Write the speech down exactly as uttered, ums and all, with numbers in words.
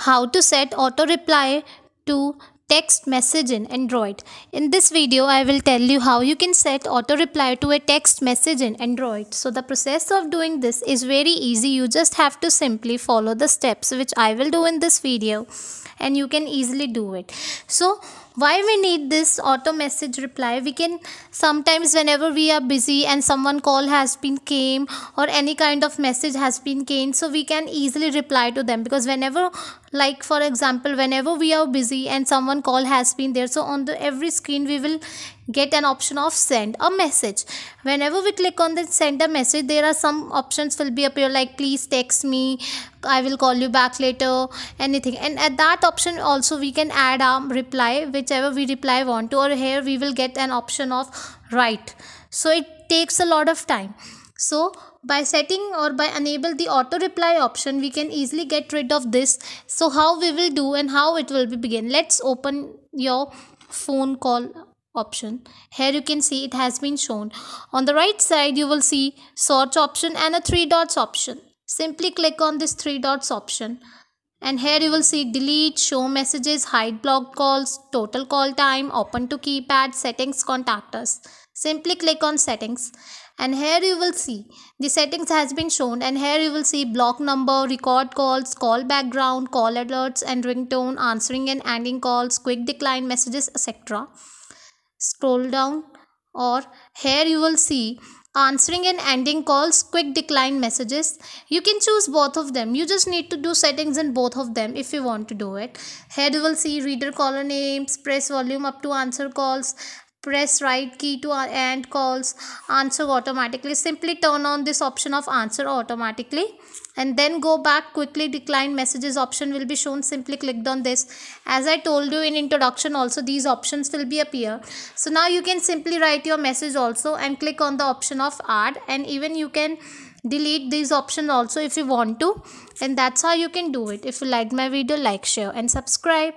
How to set auto reply to text message in Android. In this video I will tell you how you can set auto reply to a text message in Android. So the process of doing this is very easy. You just have to simply follow the steps which I will do in this video and you can easily do it. So why we need this auto message reply? We can sometimes, whenever we are busy and someone call has been came or any kind of message has been came, so we can easily reply to them, because whenever, like for example, whenever we are busy and someone call has been there, so on the every screen we will get an option of send a message. Whenever we click on the send a message, there are some options will be appear like please text me, I will call you back later, anything. And at that option also we can add our reply, whichever we reply want to, or here we will get an option of write. So it takes a lot of time. So by setting or by enable the auto reply option, we can easily get rid of this. So how we will do and how it will be begin. Let's open your phone call option. Here you can see it has been shown. On the right side you will see search option and a three dots option. Simply click on this three dots option and here you will see delete, show messages, hide blocked calls, total call time, open to keypad, settings, contact us. Simply click on settings and here you will see the settings has been shown, and here you will see block number, record calls, call background, call alerts and ringtone, answering and ending calls, quick decline messages, et cetera. Scroll down, or here you will see answering and ending calls, quick decline messages. You can choose both of them. You just need to do settings in both of them if you want to do it. Here you will see reader caller names, press volume up to answer calls, press right key to end calls, answer automatically. Simply turn on this option of answer automatically and then go back. Quickly decline messages option will be shown. Simply clicked on this. As I told you in introduction also, these options will be appear. So now you can simply write your message also and click on the option of add, and even you can delete these options also if you want to. And that's how you can do it. If you liked my video, like, share and subscribe.